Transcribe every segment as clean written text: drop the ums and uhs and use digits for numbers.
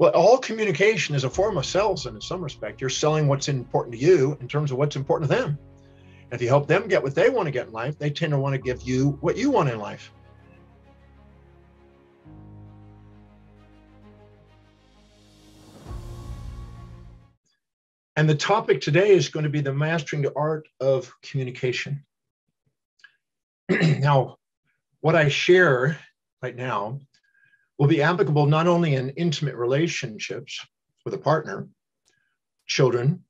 Well, all communication is a form of sales in some respect. You're selling what's important to you in terms of what's important to them. And if you help them get what they want to get in life, they tend to want to give you what you want in life. And the topic today is going to be the mastering the art of communication. Now, what I share right now will be applicable not only in intimate relationships with a partner, children,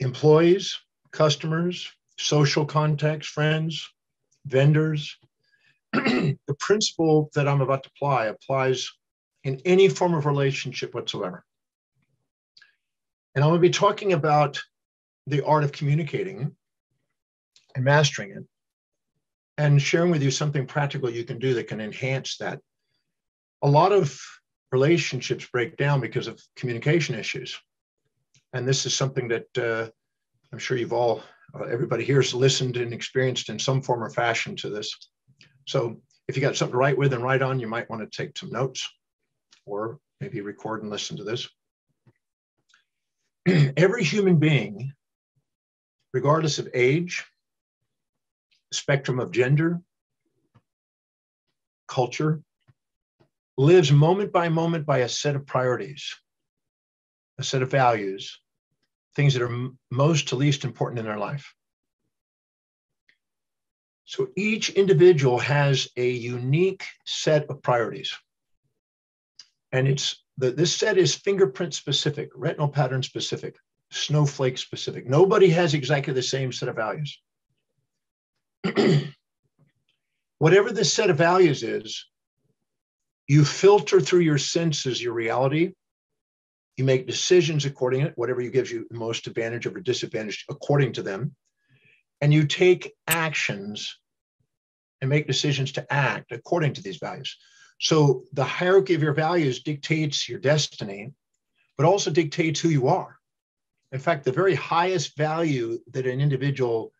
employees, customers, social contacts, friends, vendors. The principle that I'm about to apply applies in any form of relationship whatsoever. And I'm going to be talking about the art of communicating and mastering it, and sharing with you something practical you can do that can enhance that. A lot of relationships break down because of communication issues. And this is something that I'm sure you've all, everybody here has listened and experienced in some form or fashion to this. So if you got something to write with and write on, you might want to take some notes or maybe record and listen to this. Every human being, regardless of age, spectrum of gender, culture, lives moment by a set of priorities, a set of values, things that are most to least important in their life. So each individual has a unique set of priorities. And it's this set is fingerprint specific, retinal pattern specific, snowflake specific. Nobody has exactly the same set of values. Whatever this set of values is, you filter through your senses your reality. You make decisions according to it, whatever gives you the most advantage or disadvantage according to them. And you take actions and make decisions to act according to these values. So the hierarchy of your values dictates your destiny, but also dictates who you are. In fact, the very highest value that an individual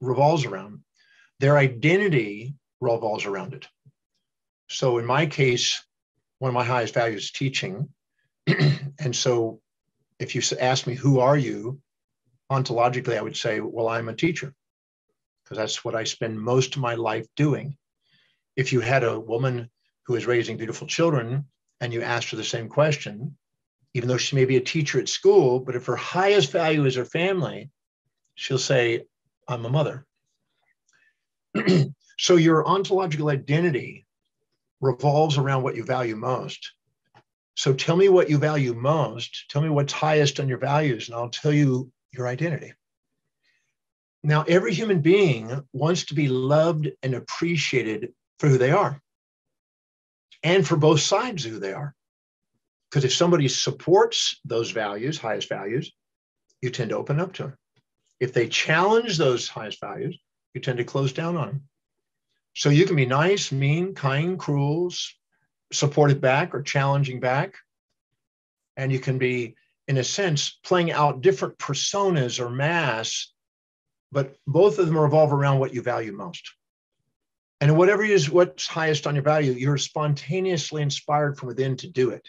revolves around, their identity revolves around it. So in my case, one of my highest values is teaching. And so if you ask me, who are you? Ontologically, I would say, well, I'm a teacher, because that's what I spend most of my life doing. If you had a woman who is raising beautiful children and you asked her the same question, even though she may be a teacher at school, but if her highest value is her family, she'll say, I'm a mother. So your ontological identity revolves around what you value most. So tell me what you value most. Tell me what's highest on your values, and I'll tell you your identity. Now, every human being wants to be loved and appreciated for who they are and for both sides of who they are. Because if somebody supports those values, highest values, you tend to open up to them. If they challenge those highest values, you tend to close down on them. So you can be nice, mean, kind, cruel, supportive back or challenging back. And you can be, in a sense, playing out different personas or masks, but both of them revolve around what you value most. And whatever is what's highest on your value, you're spontaneously inspired from within to do it.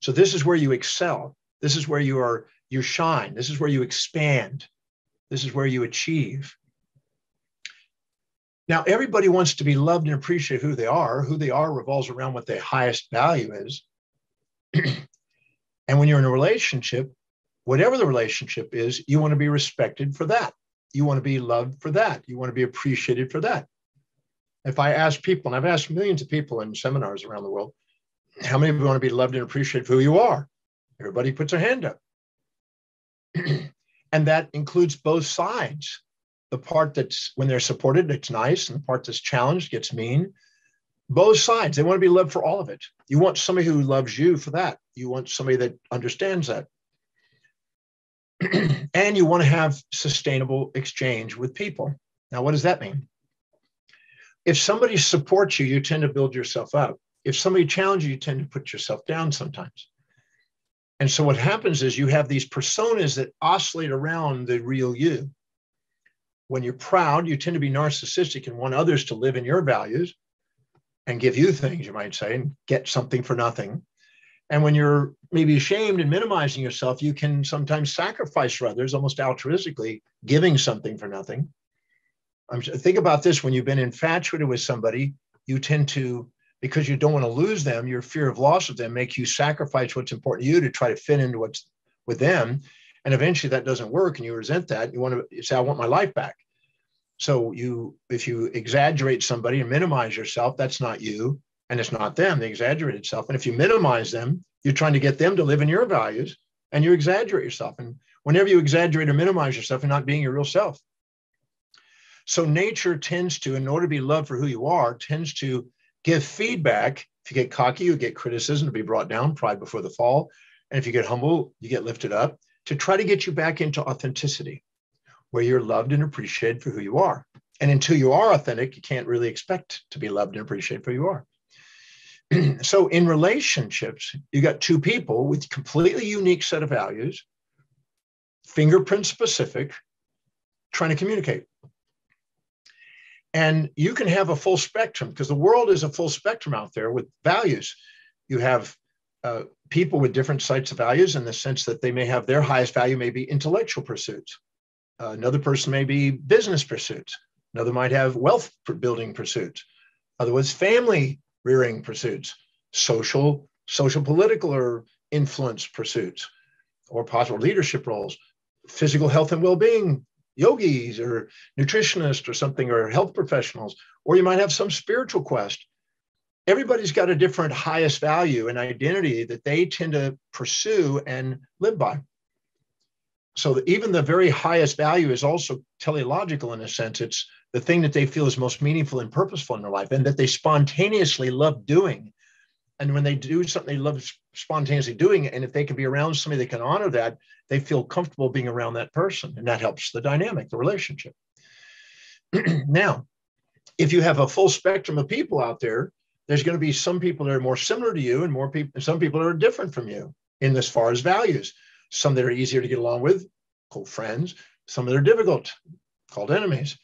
So this is where you excel. This is where you shine. This is where you expand. This is where you achieve. Now, everybody wants to be loved and appreciate who they are. Who they are revolves around what their highest value is. And when you're in a relationship, whatever the relationship is, you want to be respected for that. You want to be loved for that. You want to be appreciated for that. If I ask people, and I've asked millions of people in seminars around the world, how many of you want to be loved and appreciated for who you are? Everybody puts their hand up. And that includes both sides. The part that's, when they're supported, it's nice. And the part that's challenged gets mean. Both sides, they want to be loved for all of it. You want somebody who loves you for that. You want somebody that understands that. And you want to have sustainable exchange with people. Now, what does that mean? If somebody supports you, you tend to build yourself up. If somebody challenges you, you tend to put yourself down sometimes. And so what happens is you have these personas that oscillate around the real you. When you're proud, you tend to be narcissistic and want others to live in your values and give you things, you might say, and get something for nothing. And when you're maybe ashamed and minimizing yourself, you can sometimes sacrifice for others, almost altruistically, giving something for nothing. Think about this. When you've been infatuated with somebody, you tend to, because you don't want to lose them, your fear of loss of them makes you sacrifice what's important to you to try to fit into what's with them. And eventually that doesn't work and you resent that. You say, I want my life back. So if you exaggerate somebody and minimize yourself, that's not you and it's not them, they exaggerated self. And if you minimize them, you're trying to get them to live in your values and you exaggerate yourself. And whenever you exaggerate or minimize yourself, you're not being your real self. So nature tends to, in order to be loved for who you are, tends to give feedback. If you get cocky, you get criticism to be brought down, pride before the fall. And if you get humble, you get lifted up to try to get you back into authenticity where you're loved and appreciated for who you are. And until you are authentic, you can't really expect to be loved and appreciated for who you are. So in relationships, you got two people with completely unique set of values, fingerprint specific, trying to communicate. And you can have a full spectrum because the world is a full spectrum out there with values. You have people with different sets of values in the sense that they may have their highest value, may be intellectual pursuits. Another person may be business pursuits. Another might have wealth building pursuits. Otherwise, family rearing pursuits, social political or influence pursuits, or possible leadership roles, physical health and well-being, yogis or nutritionists or something, or health professionals, or you might have some spiritual quest. Everybody's got a different highest value and identity that they tend to pursue and live by. So even the very highest value is also teleological in a sense. It's the thing that they feel is most meaningful and purposeful in their life and that they spontaneously love doing. And when they do something they love spontaneously doing, and if they can be around somebody that can honor that, they feel comfortable being around that person. And that helps the dynamic, the relationship. Now, if you have a full spectrum of people out there, there's going to be some people that are more similar to you and some people that are different from you in as far as values. Some that are easier to get along with, called friends. Some that are difficult, called enemies.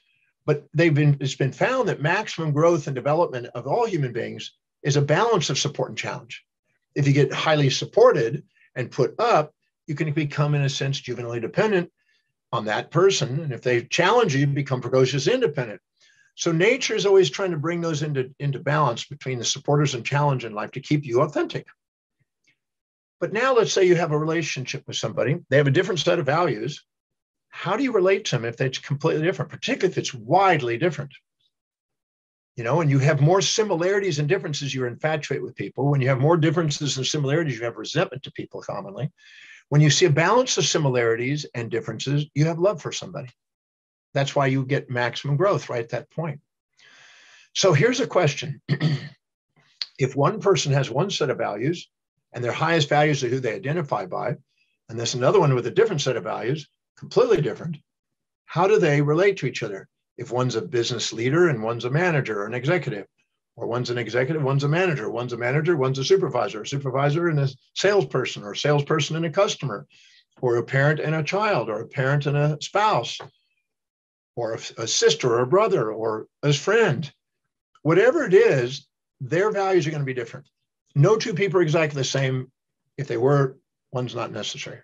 But it's been found that maximum growth and development of all human beings is a balance of support and challenge. If you get highly supported and put up, you can become, in a sense, juvenilely dependent on that person. And if they challenge you, you become precocious independent. So nature is always trying to bring those into balance between the supporters and challenge in life to keep you authentic. But now let's say you have a relationship with somebody. They have a different set of values. How do you relate to them if it's completely different, particularly if it's widely different? You know, and you have more similarities and differences, you're infatuated with people. When you have more differences and similarities, you have resentment to people commonly. When you see a balance of similarities and differences, you have love for somebody. That's why you get maximum growth right at that point. So here's a question. If one person has one set of values, and their highest values are who they identify by, and there's another one with a different set of values, completely different, how do they relate to each other? If one's a business leader and one's a manager or an executive, or one's an executive, one's a manager, one's a manager, one's a supervisor and a salesperson, or a salesperson and a customer, or a parent and a child, or a parent and a spouse, or a sister or a brother or a friend, whatever it is, their values are going to be different. No two people are exactly the same. If they were, one's not necessary.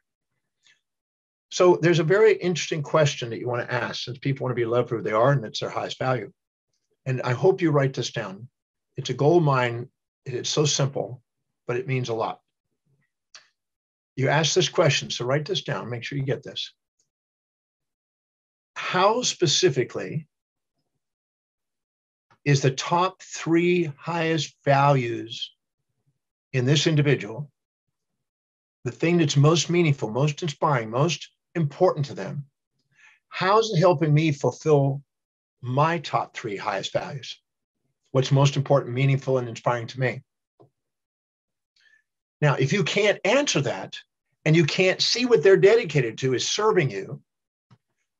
So there's a very interesting question that you want to ask, since people want to be loved for who they are and it's their highest value. And I hope you write this down. It's a gold mine. It's so simple, but it means a lot. You ask this question, so write this down. Make sure you get this. How specifically is the top three highest values in this individual, the thing that's most meaningful, most inspiring, most important to them? How's it helping me fulfill my top three highest values? What's most important, meaningful, and inspiring to me? Now, if you can't answer that and you can't see what they're dedicated to is serving you,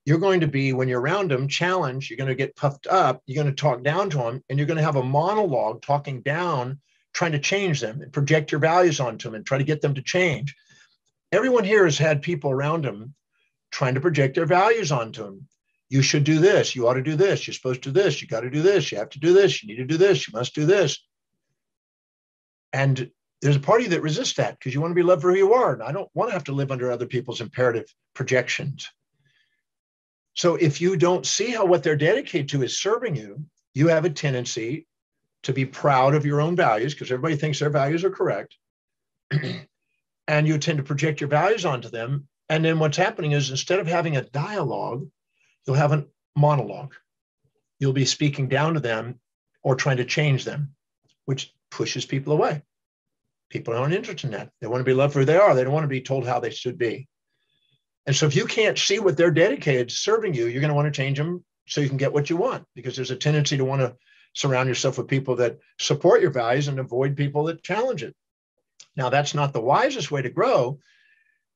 you're going to be, when you're around them, challenged. You're going to get puffed up. You're going to talk down to them, and you're going to have a monologue talking down, trying to change them and project your values onto them and try to get them to change. Everyone here has had people around them trying to project their values onto them. You should do this. You ought to do this. You're supposed to do this. You got to do this. You have to do this. You need to do this. You must do this. And There's a party that resists that because you want to be loved for who you are. And I don't want to have to live under other people's imperative projections. So if you don't see how what they're dedicated to is serving you, you have a tendency to be proud of your own values because everybody thinks their values are correct. And you tend to project your values onto them. And then what's happening is instead of having a dialogue, you'll have a monologue. You'll be speaking down to them or trying to change them, which pushes people away. People aren't interested in that. They want to be loved for who they are. They don't want to be told how they should be. And so if you can't see what they're dedicated to serving you, you're going to want to change them so you can get what you want, because there's a tendency to want to surround yourself with people that support your values and avoid people that challenge it. Now, that's not the wisest way to grow.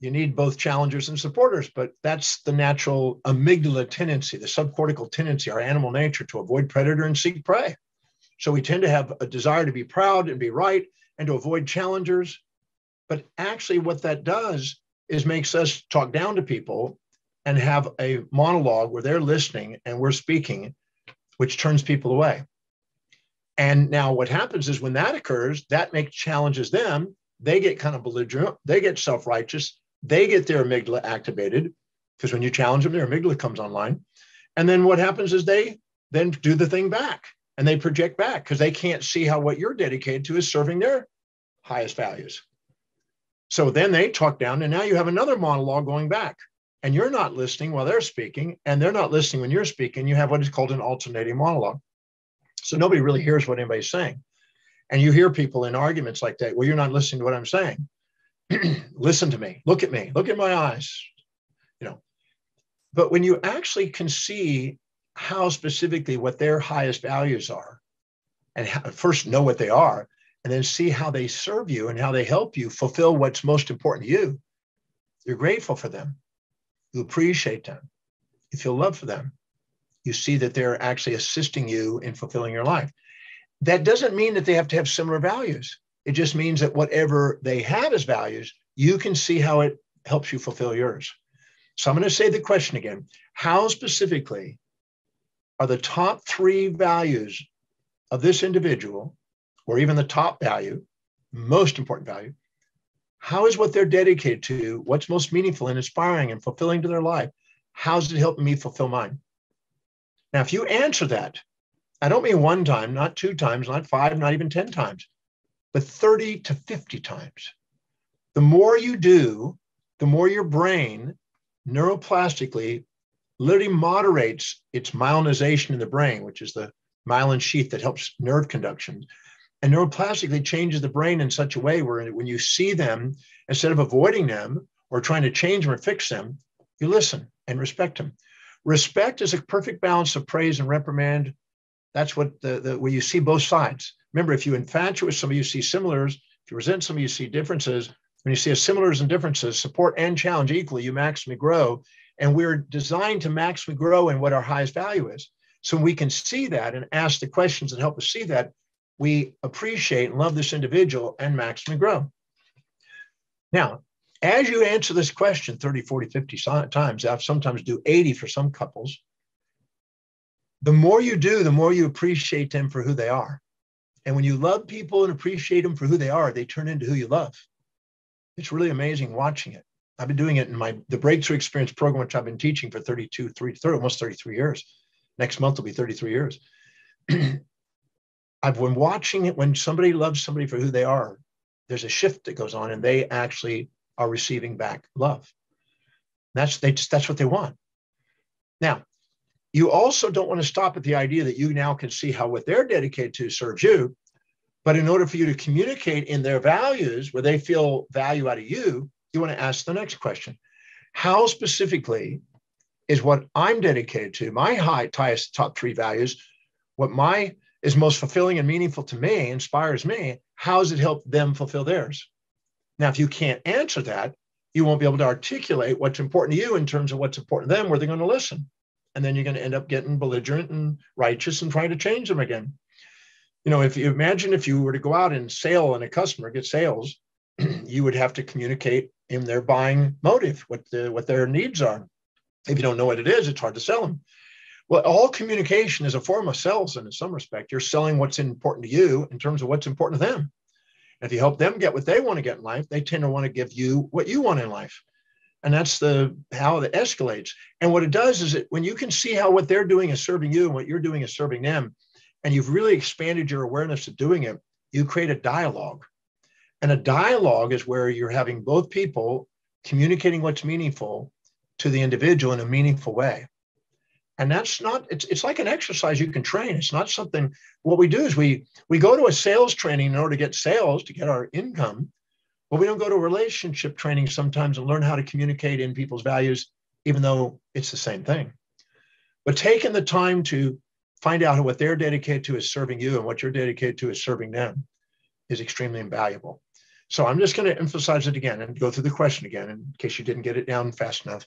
You need both challengers and supporters, but that's the natural amygdala tendency, the subcortical tendency, our animal nature to avoid predator and seek prey. So we tend to have a desire to be proud and be right and to avoid challengers. But actually what that does is makes us talk down to people and have a monologue where they're listening and we're speaking, which turns people away. And now what happens is when that occurs, that challenges them. They get kind of belligerent. They get self-righteous. They get their amygdala activated, because when you challenge them, their amygdala comes online. And then what happens is they then do the thing back. And they project back because they can't see how what you're dedicated to is serving their highest values. So then they talk down, and now you have another monologue going back, and you're not listening while they're speaking, and they're not listening when you're speaking. You have what is called an alternating monologue. So nobody really hears what anybody's saying. And you hear people in arguments like that, well, you're not listening to what I'm saying. Listen to me, look at my eyes, you know. But when you actually can see how specifically what their highest values are, and first know what they are, and then see how they serve you and how they help you fulfill what's most important to you, you're grateful for them. You appreciate them. You feel love for them. You see that they're actually assisting you in fulfilling your life. That doesn't mean that they have to have similar values. It just means that whatever they have as values, you can see how it helps you fulfill yours. So I'm going to say the question again. How specifically are the top three values of this individual, or even the top value, most important value, how is what they're dedicated to, what's most meaningful and inspiring and fulfilling to their life, how's it helping me fulfill mine? Now, if you answer that, I don't mean one time, not two times, not five, not even 10 times, but 30 to 50 times. The more you do, the more your brain neuroplastically literally moderates its myelinization in the brain, which is the myelin sheath that helps nerve conduction. And neuroplastically changes the brain in such a way where when you see them, instead of avoiding them or trying to change them or fix them, you listen and respect them. Respect is a perfect balance of praise and reprimand. That's what where you see both sides. Remember, if you infatuate with somebody, you see similars. If you resent somebody, you see differences. When you see a similars and differences, support and challenge equally, you maximally grow. And we're designed to maximally grow in what our highest value is. So we can see that and ask the questions that help us see that. We appreciate and love this individual and maximally grow. Now, as you answer this question 30, 40, 50 times, I sometimes do 80 for some couples. The more you do, the more you appreciate them for who they are. And when you love people and appreciate them for who they are, they turn into who you love. It's really amazing watching it. I've been doing it in the Breakthrough Experience program, which I've been teaching for almost 33 years. Next month will be 33 years. I've been watching it when somebody loves somebody for who they are, there's a shift that goes on and they actually are receiving back love. That's what they want. Now, you also don't want to stop at the idea that you now can see how what they're dedicated to serves you, but in order for you to communicate in their values where they feel value out of you, you want to ask the next question. How specifically is what I'm dedicated to, my top three values, what my is most fulfilling and meaningful to me, inspires me, how does it help them fulfill theirs? Now, if you can't answer that, you won't be able to articulate what's important to you in terms of what's important to them, where they're going to listen. And then you're going to end up getting belligerent and righteous and trying to change them again. You know, if you imagine if you were to go out and sell and a customer gets sales, you would have to communicate in their buying motive, what their needs are. If you don't know what it is, it's hard to sell them. Well, all communication is a form of sales, and in some respect, you're selling what's important to you in terms of what's important to them. If you help them get what they want to get in life, they tend to want to give you what you want in life. And that's how it escalates. And what it does is that when you can see how what they're doing is serving you and what you're doing is serving them, and you've really expanded your awareness of doing it, you create a dialogue. And a dialogue is where you're having both people communicating what's meaningful to the individual in a meaningful way. And that's not, it's like an exercise you can train. It's not something, what we do is we go to a sales training in order to get sales, to get our income, but we don't go to relationship training sometimes and learn how to communicate in people's values, even though it's the same thing. But taking the time to find out what they're dedicated to is serving you and what you're dedicated to is serving them is extremely invaluable. So I'm just going to emphasize it again and go through the question again in case you didn't get it down fast enough.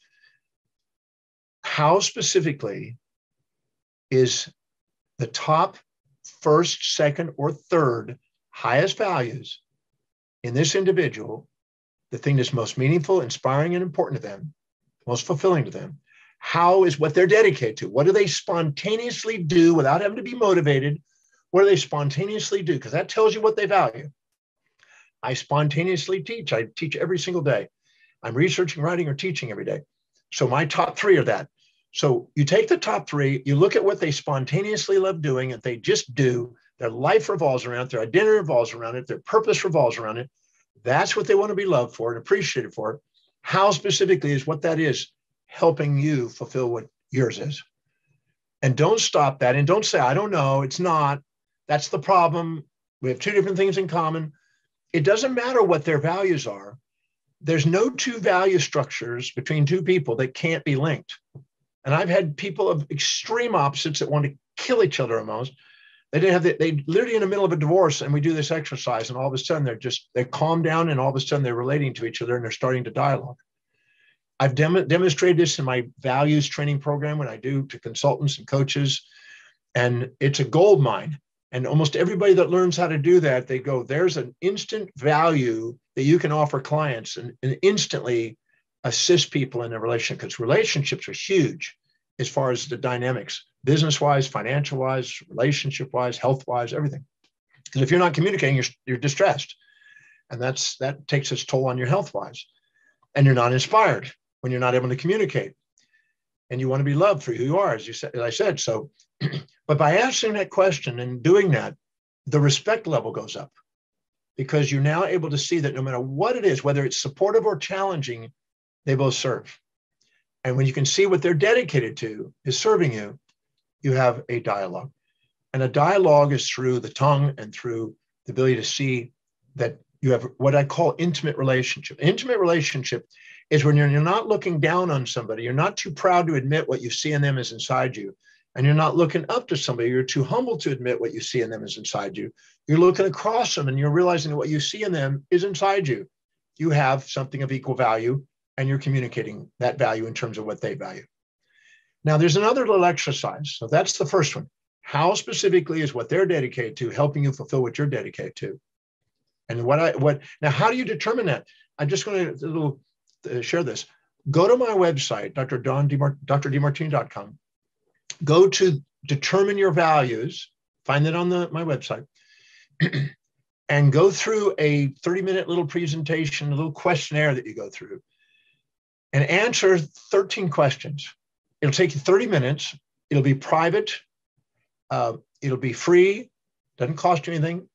How specifically is the top first, second, or third highest values in this individual, the thing that's most meaningful, inspiring, and important to them, most fulfilling to them? How is what they're dedicated to? What do they spontaneously do without having to be motivated? What do they spontaneously do? Because that tells you what they value. I spontaneously teach. I teach every single day. I'm researching, writing, or teaching every day. So my top three are that. So you take the top three, you look at what they spontaneously love doing, and they just do. Their life revolves around it. Their identity revolves around it. Their purpose revolves around it. That's what they want to be loved for and appreciated for. How specifically is what that is helping you fulfill what yours is? And don't stop that. And don't say, I don't know. It's not. That's the problem. We have two different things in common. It doesn't matter what their values are. There's no two value structures between two people that can't be linked. And I've had people of extreme opposites that want to kill each other almost. They didn't have that. They literally in the middle of a divorce, and we do this exercise, and all of a sudden they calm down, and all of a sudden they're relating to each other and they're starting to dialogue. I've demonstrated this in my values training program when I do to consultants and coaches, and it's a gold mine. And almost everybody that learns how to do that, they go, there's an instant value that you can offer clients and instantly assist people in a relationship, because relationships are huge as far as the dynamics, business-wise, financial-wise, relationship-wise, health-wise, everything. Because if you're not communicating, you're distressed. And that takes its toll on your health-wise. And you're not inspired when you're not able to communicate. And you want to be loved for who you are, as I said. So, but by answering that question and doing that, the respect level goes up, because you're now able to see that no matter what it is, whether it's supportive or challenging, they both serve. And when you can see what they're dedicated to is serving you, you have a dialogue. And a dialogue is through the tongue and through the ability to see that you have what I call intimate relationship. Intimate relationship is when you're not looking down on somebody, you're not too proud to admit what you see in them is inside you, and you're not looking up to somebody, you're too humble to admit what you see in them is inside you. You're looking across them and you're realizing that what you see in them is inside you. You have something of equal value, and you're communicating that value in terms of what they value. Now, there's another little exercise. So that's the first one. How specifically is what they're dedicated to helping you fulfill what you're dedicated to? And now, how do you determine that? I'm just going to share this. Go to my website, drdemartini.com. Go to determine your values, find that on my website, and go through a 30-minute little presentation, a little questionnaire that you go through, and answer 13 questions. It'll take you 30 minutes. It'll be private. It'll be free. Doesn't cost you anything.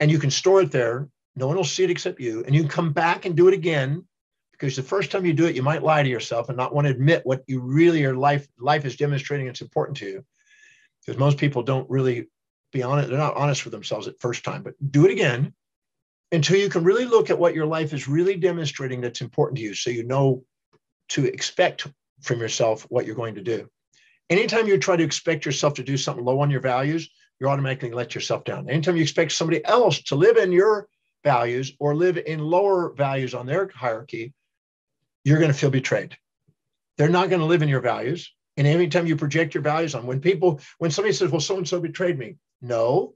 And you can store it there. No one will see it except you. And you can come back and do it again, because the first time you do it, you might lie to yourself and not want to admit what you really, your life is demonstrating it's important to you. Because most people don't really be honest. They're not honest with themselves at first time, but do it again until you can really look at what your life is really demonstrating that's important to you. So you know to expect from yourself what you're going to do. Anytime you try to expect yourself to do something low on your values, you're automatically let yourself down. Anytime you expect somebody else to live in your values or live in lower values on their hierarchy, you're going to feel betrayed. They're not going to live in your values. And anytime you project your values on when somebody says, well, so-and-so betrayed me. No,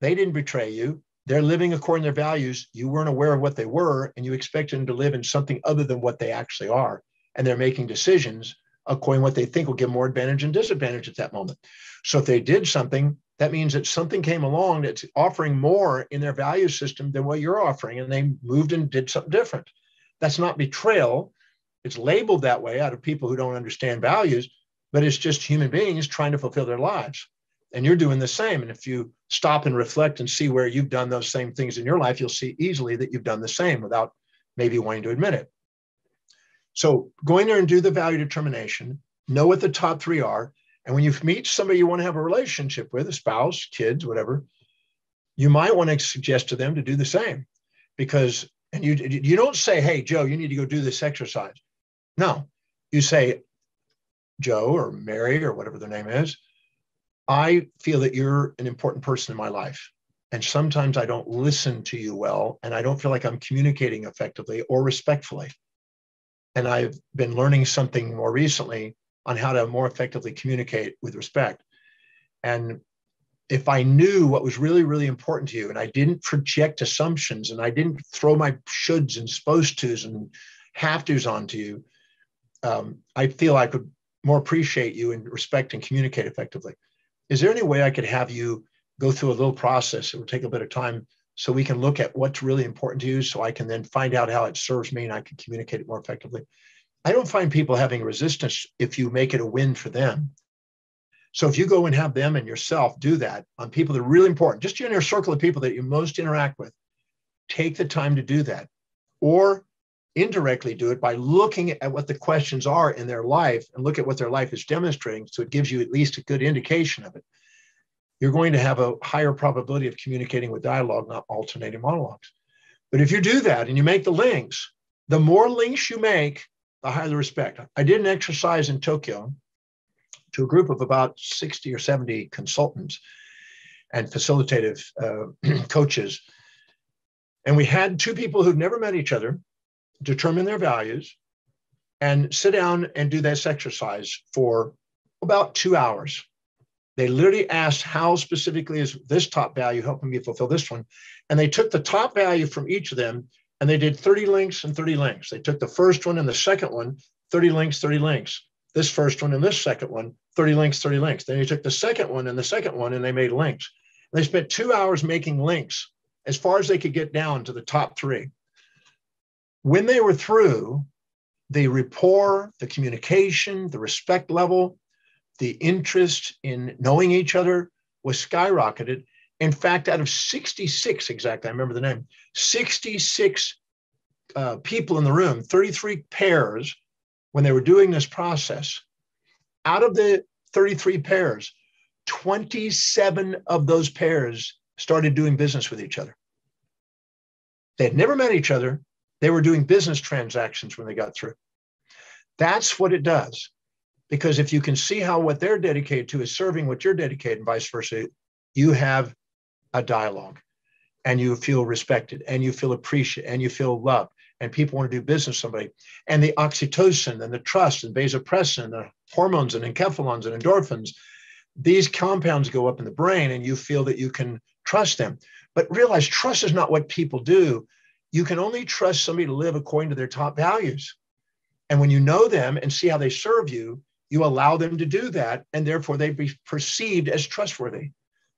they didn't betray you. They're living according to their values. You weren't aware of what they were, and you expected them to live in something other than what they actually are. And they're making decisions according to what they think will give more advantage and disadvantage at that moment. So if they did something that means that something came along that's offering more in their value system than what you're offering, and they moved and did something different. That's not betrayal. It's labeled that way out of people who don't understand values, but it's just human beings trying to fulfill their lives. And you're doing the same. And if you stop and reflect and see where you've done those same things in your life, you'll see easily that you've done the same without maybe wanting to admit it. So go in there and do the value determination, know what the top three are. And when you meet somebody you want to have a relationship with, a spouse, kids, whatever, you might want to suggest to them to do the same. Because, and you don't say, hey, Joe, you need to go do this exercise. No, you say, Joe or Mary or whatever their name is, I feel that you're an important person in my life. And sometimes I don't listen to you well, and I don't feel like I'm communicating effectively or respectfully. And I've been learning something more recently on how to more effectively communicate with respect. And if I knew what was really, really important to you, and I didn't project assumptions, and I didn't throw my shoulds and supposed tos and have tos onto you, I feel I could more appreciate you and respect and communicate effectively. Is there any way I could have you go through a little process? It would take a bit of time so we can look at what's really important to you, so I can then find out how it serves me and I can communicate it more effectively. I don't find people having resistance if you make it a win for them. So if you go and have them and yourself do that on people that are really important, just your inner circle of people that you most interact with, take the time to do that. Or indirectly do it by looking at what the questions are in their life and look at what their life is demonstrating, so it gives you at least a good indication of it. You're going to have a higher probability of communicating with dialogue, not alternating monologues. But if you do that and you make the links, the more links you make, the higher the respect. I did an exercise in Tokyo to a group of about 60 or 70 consultants and facilitative coaches. And we had two people who'd never met each other determine their values and sit down and do this exercise for about 2 hours. They literally asked, how specifically is this top value helping me fulfill this one? And they took the top value from each of them, and they did 30 links and 30 links. They took the first one and the second one, 30 links, 30 links. This first one and this second one, 30 links, 30 links. Then they took the second one and the second one, and they made links. And they spent 2 hours making links as far as they could get down to the top three. When they were through, the rapport, the communication, the respect level, the interest in knowing each other was skyrocketed. In fact, out of 66, exactly, I remember the name, 66 people in the room, 33 pairs, when they were doing this process, out of the 33 pairs, 27 of those pairs started doing business with each other. They had never met each other. They were doing business transactions when they got through. That's what it does. Because if you can see how what they're dedicated to is serving what you're dedicated and vice versa, you have a dialogue and you feel respected and you feel appreciated and you feel loved and people want to do business with somebody. And the oxytocin and the trust and vasopressin and the hormones and enkephalons and endorphins, these compounds go up in the brain and you feel that you can trust them. But realize trust is not what people do. You can only trust somebody to live according to their top values. And when you know them and see how they serve you, you allow them to do that. And therefore they be perceived as trustworthy,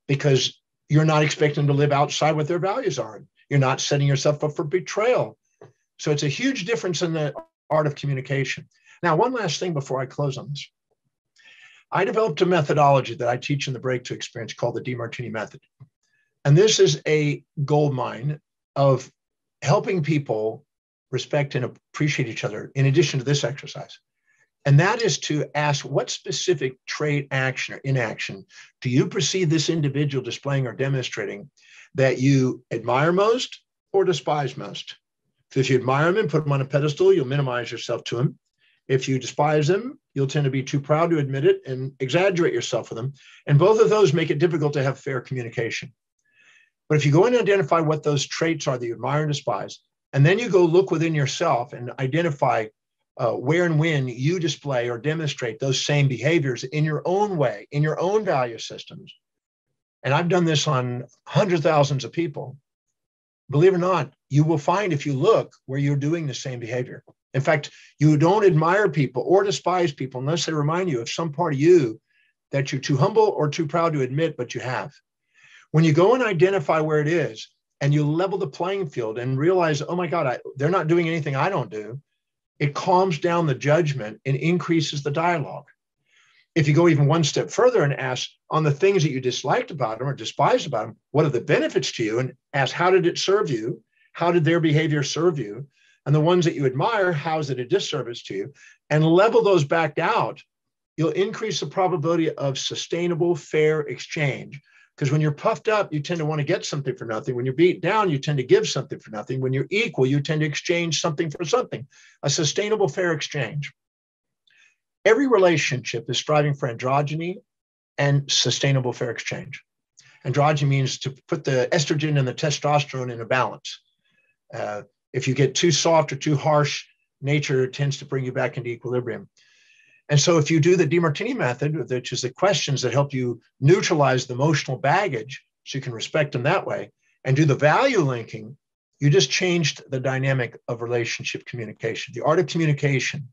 because you're not expecting them to live outside what their values are. You're not setting yourself up for betrayal. So it's a huge difference in the art of communication. Now, one last thing before I close on this. I developed a methodology that I teach in the Breakthrough Experience called the DeMartini Method. And this is a goldmine of helping people respect and appreciate each other in addition to this exercise. And that is to ask, what specific trait, action, or inaction do you perceive this individual displaying or demonstrating that you admire most or despise most? So if you admire them and put them on a pedestal, you'll minimize yourself to them. If you despise them, you'll tend to be too proud to admit it and exaggerate yourself with them. And both of those make it difficult to have fair communication. But if you go in and identify what those traits are that you admire and despise, and then you go look within yourself and identify where and when you display or demonstrate those same behaviors in your own way, in your own value systems. And I've done this on hundreds of thousands of people. Believe it or not, you will find if you look where you're doing the same behavior. In fact, you don't admire people or despise people unless they remind you of some part of you that you're too humble or too proud to admit, but you have. When you go and identify where it is and you level the playing field and realize, oh my God, they're not doing anything I don't do, it calms down the judgment and increases the dialogue. If you go even one step further and ask on the things that you disliked about them or despised about them, what are the benefits to you? And ask, how did it serve you? How did their behavior serve you? And the ones that you admire, how is it a disservice to you? And level those back out, you'll increase the probability of sustainable, fair exchange. Because when you're puffed up, you tend to want to get something for nothing. When you're beat down, you tend to give something for nothing. When you're equal, you tend to exchange something for something. A sustainable, fair exchange. Every relationship is striving for androgyny and sustainable, fair exchange. Androgyny means to put the estrogen and the testosterone in a balance. If you get too soft or too harsh, nature tends to bring you back into equilibrium. And so if you do the DeMartini method, which is the questions that help you neutralize the emotional baggage so you can respect them that way, and do the value linking, you just changed the dynamic of relationship communication. The art of communication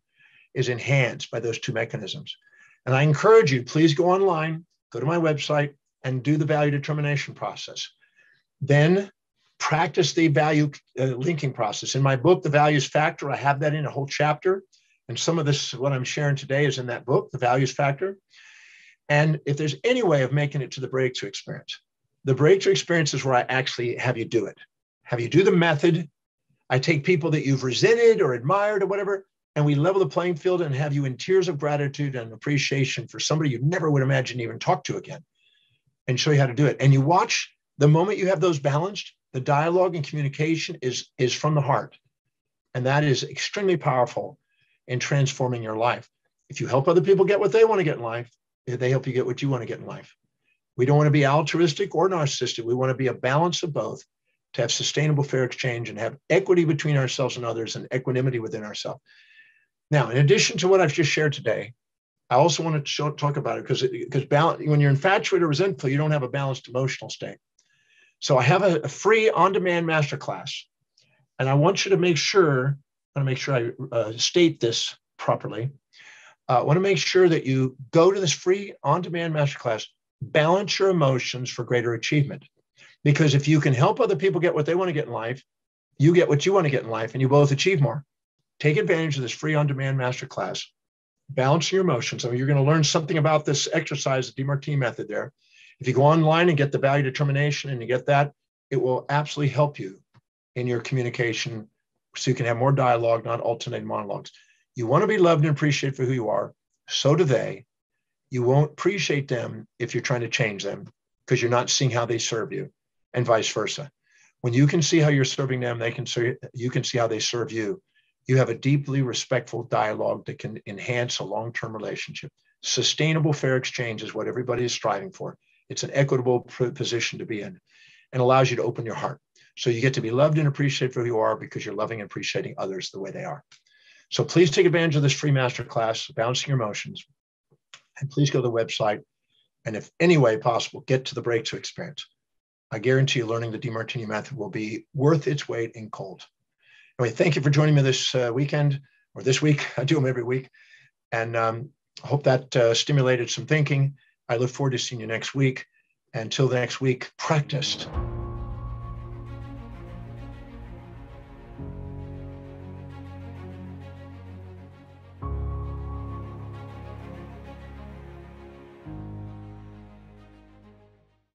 is enhanced by those two mechanisms. And I encourage you, please go online, go to my website, and do the value determination process. Then practice the value linking process. In my book, The Values Factor, I have that in a whole chapter. And some of this, what I'm sharing today, is in that book, The Values Factor. And if there's any way of making it to the breakthrough experience, the breakthrough experience is where I actually have you do it. Have you do the method. I take people that you've resented or admired or whatever, and we level the playing field and have you in tears of gratitude and appreciation for somebody you never would imagine even talk to again, and show you how to do it. And you watch, the moment you have those balanced, the dialogue and communication is from the heart. And that is extremely powerful in transforming your life. If you help other people get what they want to get in life, they help you get what you want to get in life. We don't want to be altruistic or narcissistic. We want to be a balance of both, to have sustainable fair exchange and have equity between ourselves and others and equanimity within ourselves. Now, in addition to what I've just shared today, I also want to talk about it because balance, when you're infatuated or resentful, you don't have a balanced emotional state. So I have a free on-demand masterclass, and I want you to make sure, I want to make sure I state this properly. I want to make sure that you go to this free on-demand masterclass, balance your emotions for greater achievement. Because if you can help other people get what they want to get in life, you get what you want to get in life, and you both achieve more. Take advantage of this free on-demand masterclass, balancing your emotions. I mean, you're going to learn something about this exercise, the DeMartini method there. If you go online and get the value determination and you get that, it will absolutely help you in your communication so you can have more dialogue, not alternating monologues. You want to be loved and appreciated for who you are. So do they. You won't appreciate them if you're trying to change them because you're not seeing how they serve you, and vice versa. When you can see how you're serving them, you can see how they serve you. You have a deeply respectful dialogue that can enhance a long-term relationship. Sustainable fair exchange is what everybody is striving for. It's an equitable position to be in and allows you to open your heart. So you get to be loved and appreciated for who you are because you're loving and appreciating others the way they are. So please take advantage of this free masterclass, Balancing Your Emotions, and please go to the website. And if any way possible, get to the breakthrough experience. I guarantee you learning the DeMartini method will be worth its weight in gold. Anyway, thank you for joining me this weekend or this week. I do them every week. And I hope that stimulated some thinking. I look forward to seeing you next week. Until the next week, practice.